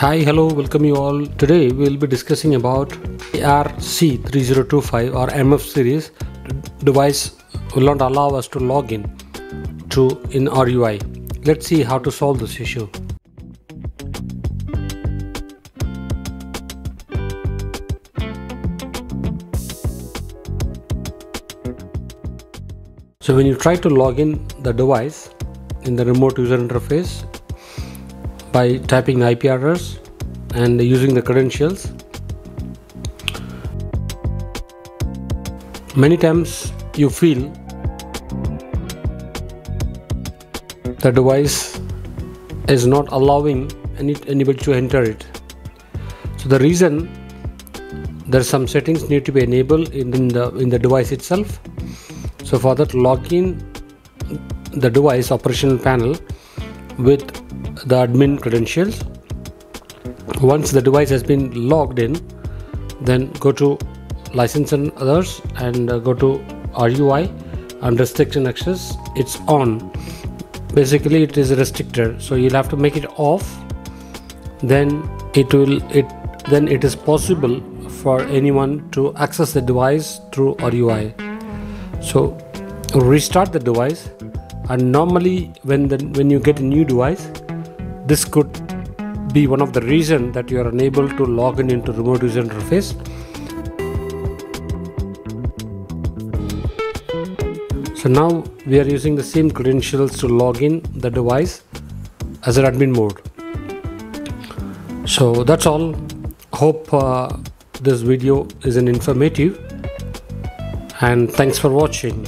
Hi, hello, welcome you all. Today we will be discussing about IR-C3025 or MF series. Device will not allow us to log in our UI. Let's see how to solve this issue. So when you try to log in the device in the remote user interface, by typing the IP address and using the credentials. Many times you feel the device is not allowing anybody to enter it. So the reason, there are some settings need to be enabled in the device itself. So for that, log in the device operational panel with the admin credentials. Once the device has been logged in, then go to license and others and go to RUI and restriction access. It's on. Basically it is restricted, so you'll have to make it off. Then it is possible for anyone to access the device through RUI. So restart the device, and normally when you get a new device, this could be one of the reasons that you are unable to log in into remote user interface. So now we are using the same credentials to log in the device as an admin mode. So that's all. Hope this video is informative, and thanks for watching.